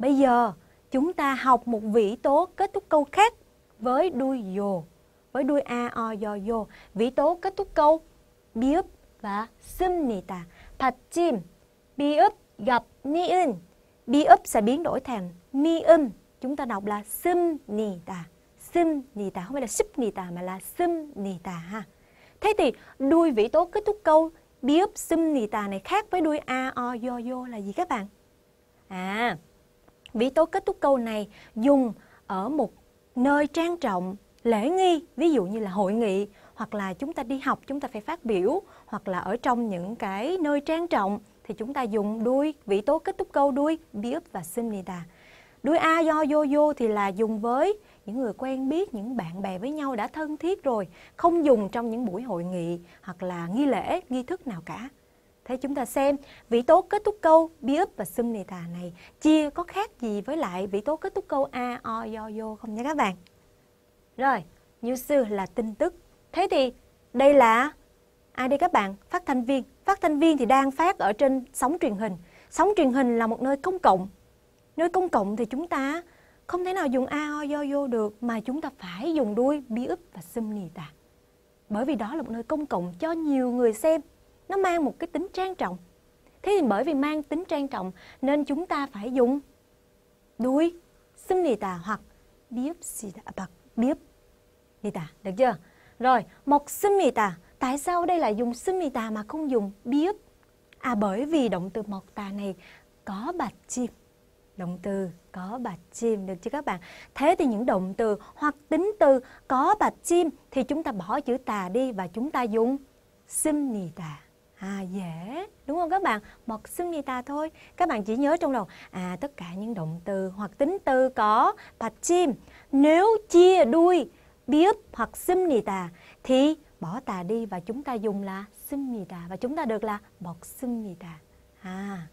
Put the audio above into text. Bây giờ chúng ta học một vĩ tố kết thúc câu khác với đuôi dồ, với đuôi a o dò dồ. Vĩ tố kết thúc câu biếc và 씁니다. 받침, biếc gặp niên, biếc sẽ biến đổi thành niêm. Chúng ta đọc là 씁니다, 씁니다, không phải là 씁니다 mà là 씁니다 ha. Thế thì đuôi vĩ tố kết thúc câu biếc 씁니다 này khác với đuôi a o dò dồ là gì các bạn? À, vĩ tố kết thúc câu này dùng ở một nơi trang trọng, lễ nghi, ví dụ như là hội nghị, hoặc là chúng ta đi học chúng ta phải phát biểu, hoặc là ở trong những cái nơi trang trọng thì chúng ta dùng đuôi vĩ tố kết thúc câu đuôi biếc và 씁니다. Đuôi a do vô vô thì là dùng với những người quen biết, những bạn bè với nhau đã thân thiết rồi, không dùng trong những buổi hội nghị hoặc là nghi lễ, nghi thức nào cả. Thế chúng ta xem vĩ tố kết thúc câu biếc và 씁니다 này chia có khác gì với lại vĩ tố kết thúc câu a o do vô không nha các bạn? Rồi, news là tin tức. Thế thì đây là ai đây các bạn? Phát thanh viên. Phát thanh viên thì đang phát ở trên sóng truyền hình. Sóng truyền hình là một nơi công cộng. Nơi công cộng thì chúng ta không thể nào dùng a o do vô được, mà chúng ta phải dùng đuôi biếc và 씁니다. Bởi vì đó là một nơi công cộng cho nhiều người xem. Nó mang một cái tính trang trọng. Thế thì bởi vì mang tính trang trọng nên chúng ta phải dùng đuôi 씁니다 hoặc biếc. Được chưa? Rồi, một 씁니다. Tại sao đây là dùng 씁니다 mà không dùng biếc? À, bởi vì động từ một tà này có 받침. Động từ có 받침, được chứ các bạn? Thế thì những động từ hoặc tính từ có 받침 thì chúng ta bỏ chữ tà đi và chúng ta dùng 씁니다. À, dễ, đúng không các bạn? Một 씁니다 thôi. Các bạn chỉ nhớ trong đầu, à, tất cả những động từ hoặc tính từ có 받침, nếu chia đuôi biếc hoặc 씁니다 thì bỏ tà đi và chúng ta dùng là 씁니다. Và chúng ta được là một 씁니다. À,